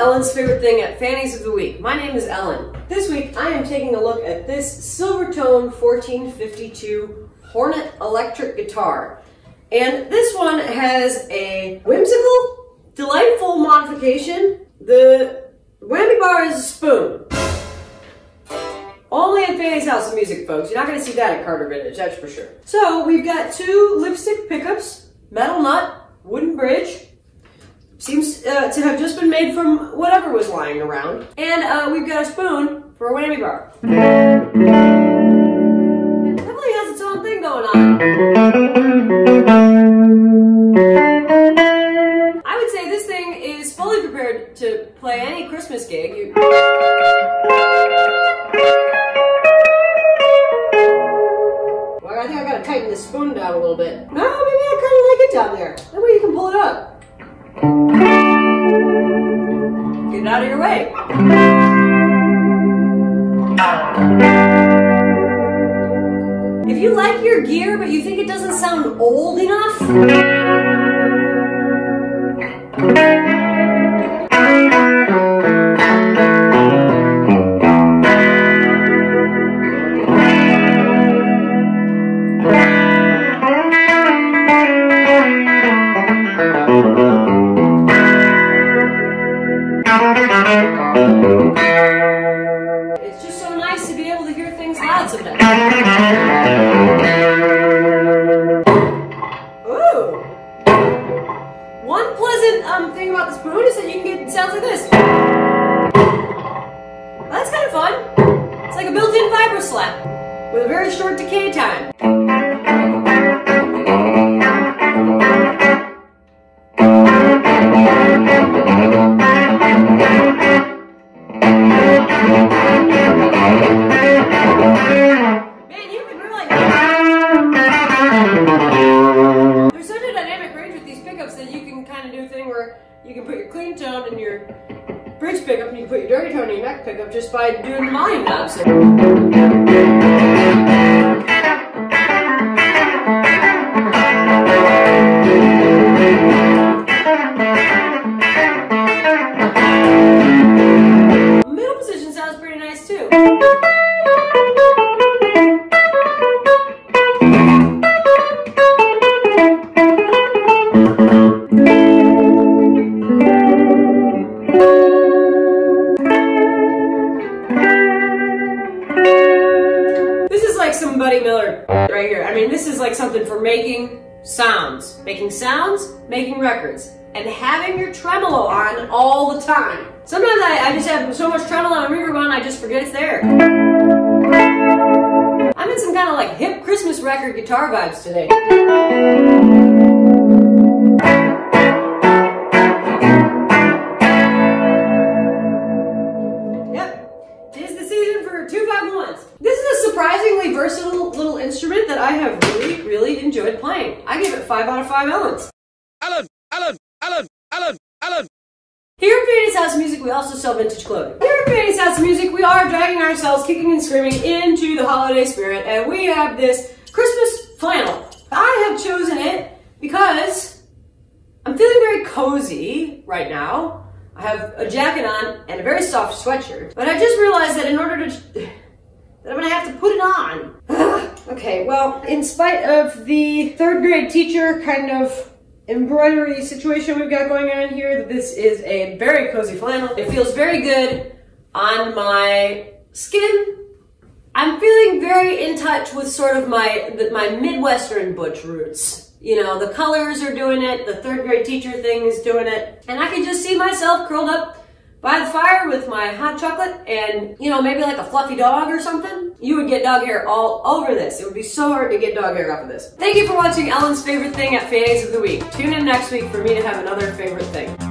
Ellen's favorite thing at Fanny's of the Week. My name is Ellen. This week I am taking a look at this Silvertone 1452 Hornet electric guitar. And this one has a whimsical, delightful modification. The whammy bar is a spoon. Only at Fanny's House of Music, folks. You're not going to see that at Carter Vintage, that's for sure. So we've got two lipstick pickups, metal nut, wooden bridge. Seems to have just been made from whatever was lying around. And we've got a spoon for a whammy bar. Definitely has its own thing going on. I would say this thing is fully prepared to play any Christmas gig. Well, I think I gotta tighten this spoon down a little bit. No, maybe I kinda like it down there. That way you can pull it up. Get it out of your way. If you like your gear but you think it doesn't sound old enough, it's just so nice to be able to hear things loud sometimes. Ooh! One pleasant thing about the spoon is that you can get sounds like this. That's kind of fun. It's like a built-in vibrato slap with a very short decay time. You can put your clean tone in your bridge pickup and you can put your dirty tone in your neck pickup just by doing the volume knobs. Middle position sounds pretty nice too. Some Buddy Miller right here. I mean, this is like something for making sounds, making records, and having your tremolo on all the time. Sometimes I just have so much tremolo and reverb on, I just forget it's there. I'm in some kind of like hip Christmas record guitar vibes today. Yep, it is the season for 251s. This is a surprisingly versatile little instrument that I have really, really enjoyed playing. I give it 5 out of 5 Ellens. Ellen! Ellen! Ellen! Ellen! Ellen! Here at Fanny's House of Music, we also sell vintage clothing. Here at Fanny's House of Music, we are dragging ourselves, kicking and screaming, into the holiday spirit, and we have this Christmas flannel. I have chosen it because I'm feeling very cozy right now. I have a jacket on and a very soft sweatshirt, but I just realized that in order to... that I'm gonna have to put it on. Okay, well, in spite of the third grade teacher kind of embroidery situation we've got going on here, this is a very cozy flannel. It feels very good on my skin. I'm feeling very in touch with sort of my Midwestern butch roots. You know, the colors are doing it, the third grade teacher thing is doing it, and I can just see myself curled up by the fire with my hot chocolate and, you know, maybe like a fluffy dog or something. You would get dog hair all over this. It would be so hard to get dog hair off of this. Thank you for watching Ellen's Favorite Thing at Fanny's of the Week. Tune in next week for me to have another favorite thing.